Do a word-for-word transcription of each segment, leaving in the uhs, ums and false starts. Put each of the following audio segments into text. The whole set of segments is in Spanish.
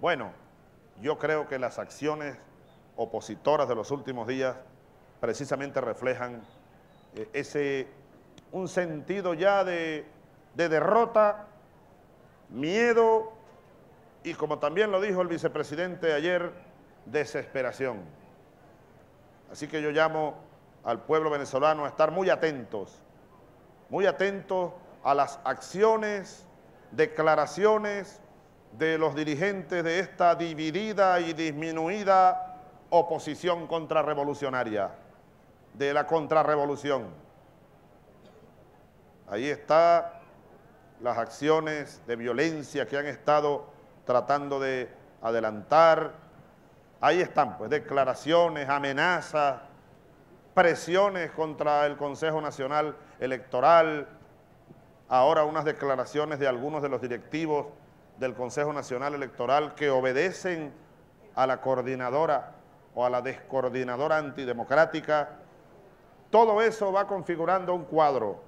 Bueno, yo creo que las acciones opositoras de los últimos días precisamente reflejan eh, ese, un sentido ya de, de derrota, miedo y, como también lo dijo el vicepresidente ayer, desesperación. Así que yo llamo al pueblo venezolano a estar muy atentos, muy atentos a las acciones, declaraciones de los dirigentes de esta dividida y disminuida oposición contrarrevolucionaria, de la contrarrevolución. Ahí están las acciones de violencia que han estado tratando de adelantar. Ahí están, pues, declaraciones, amenazas, presiones contra el Consejo Nacional Electoral. Ahora unas declaraciones de algunos de los directivos del Consejo Nacional Electoral que obedecen a la coordinadora o a la descoordinadora antidemocrática. Todo eso va configurando un cuadro.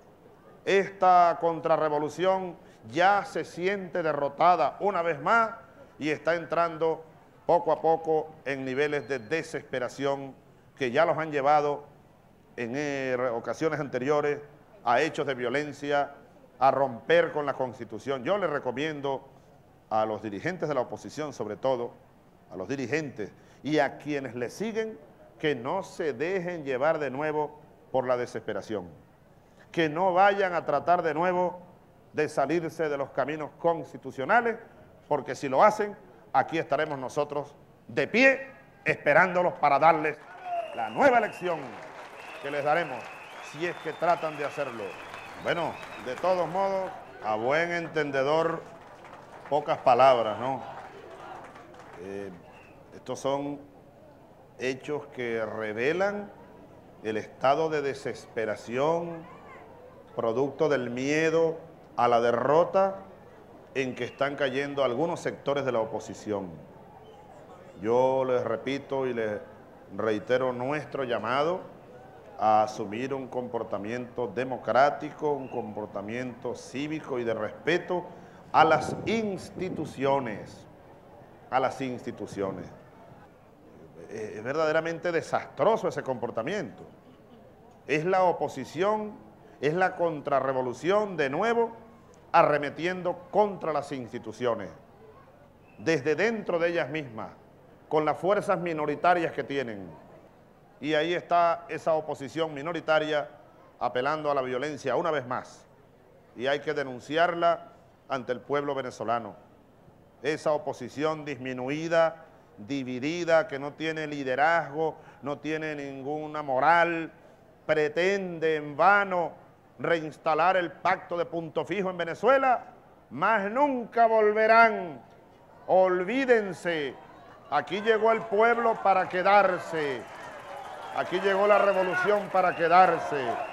Esta contrarrevolución ya se siente derrotada una vez más y está entrando poco a poco en niveles de desesperación que ya los han llevado en eh, ocasiones anteriores a hechos de violencia, a romper con la Constitución. Yo les recomiendo a los dirigentes de la oposición, sobre todo, a los dirigentes y a quienes les siguen, que no se dejen llevar de nuevo por la desesperación, que no vayan a tratar de nuevo de salirse de los caminos constitucionales, porque si lo hacen, aquí estaremos nosotros de pie, esperándolos para darles la nueva elección que les daremos, si es que tratan de hacerlo. Bueno, de todos modos, a buen entendedor, pocas palabras, ¿no? Eh, estos son hechos que revelan el estado de desesperación, producto del miedo a la derrota en que están cayendo algunos sectores de la oposición. Yo les repito y les reitero nuestro llamado a asumir un comportamiento democrático, un comportamiento cívico y de respeto a las instituciones, a las instituciones. Es verdaderamente desastroso ese comportamiento. Es la oposición, es la contrarrevolución de nuevo arremetiendo contra las instituciones, desde dentro de ellas mismas, con las fuerzas minoritarias que tienen. Y ahí está esa oposición minoritaria apelando a la violencia una vez más. Y hay que denunciarla ante el pueblo venezolano. Esa oposición disminuida, dividida, que no tiene liderazgo, no tiene ninguna moral, pretende en vano reinstalar el pacto de Punto Fijo en Venezuela, más nunca volverán. Olvídense, aquí llegó el pueblo para quedarse, aquí llegó la revolución para quedarse.